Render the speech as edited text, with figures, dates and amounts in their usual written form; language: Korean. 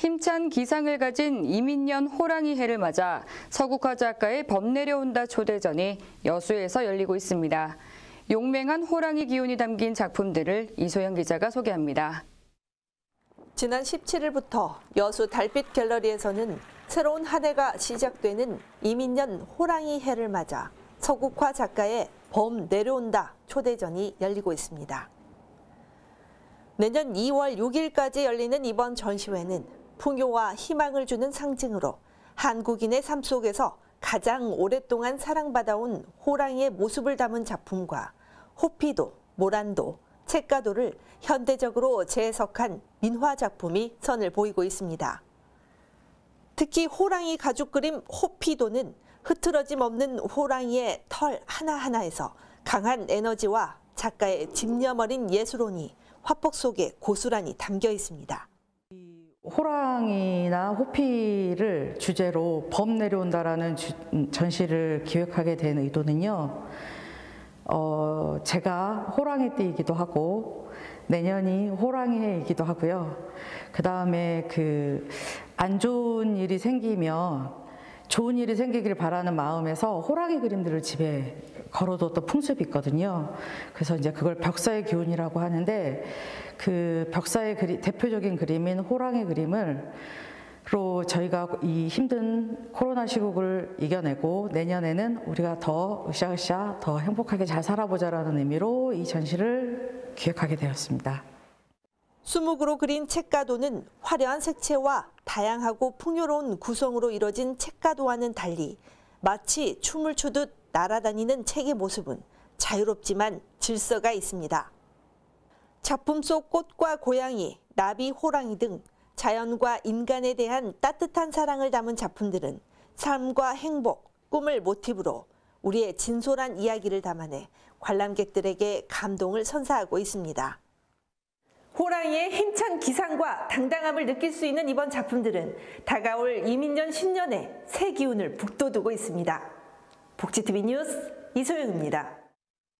힘찬 기상을 가진 이민년 호랑이 해를 맞아 서국화 작가의 범내려온다 초대전이 여수에서 열리고 있습니다. 용맹한 호랑이 기운이 담긴 작품들을 이소영 기자가 소개합니다. 지난 17일부터 여수 달빛 갤러리에서는 새로운 한 해가 시작되는 이민년 호랑이 해를 맞아 서국화 작가의 범내려온다 초대전이 열리고 있습니다. 내년 2월 6일까지 열리는 이번 전시회는 풍요와 희망을 주는 상징으로 한국인의 삶 속에서 가장 오랫동안 사랑받아온 호랑이의 모습을 담은 작품과 호피도, 모란도, 책가도를 현대적으로 재해석한 민화 작품이 선을 보이고 있습니다. 특히 호랑이 가죽 그림 호피도는 흐트러짐 없는 호랑이의 털 하나하나에서 강한 에너지와 작가의 집념 어린 예술혼이 화폭 속에 고스란히 담겨 있습니다. 호랑이나 호피를 주제로 범내려온다라는 전시를 기획하게 된 의도는요. 제가 호랑이 띠이기도 하고 내년이 호랑이 해이기도 하고요. 그다음에 안 좋은 일이 생기면 좋은 일이 생기길 바라는 마음에서 호랑이 그림들을 집에 걸어뒀던 풍습이 있거든요. 그래서 이제 그걸 벽사의 기운이라고 하는데 그 벽사의 대표적인 그림인 호랑이 그림으로 저희가 이 힘든 코로나 시국을 이겨내고 내년에는 우리가 더 으쌰으쌰 더 행복하게 잘 살아보자라는 의미로 이 전시를 기획하게 되었습니다. 수묵으로 그린 책가도는 화려한 색채와 다양하고 풍요로운 구성으로 이뤄진 책가도와는 달리 마치 춤을 추듯 날아다니는 책의 모습은 자유롭지만 질서가 있습니다. 작품 속 꽃과 고양이, 나비, 호랑이 등 자연과 인간에 대한 따뜻한 사랑을 담은 작품들은 삶과 행복, 꿈을 모티브로 우리의 진솔한 이야기를 담아내 관람객들에게 감동을 선사하고 있습니다. 호랑이의 힘찬 기상과 당당함을 느낄 수 있는 이번 작품들은 다가올 이민년 신년에 새 기운을 북돋우고 있습니다. 복지TV 뉴스 이소영입니다.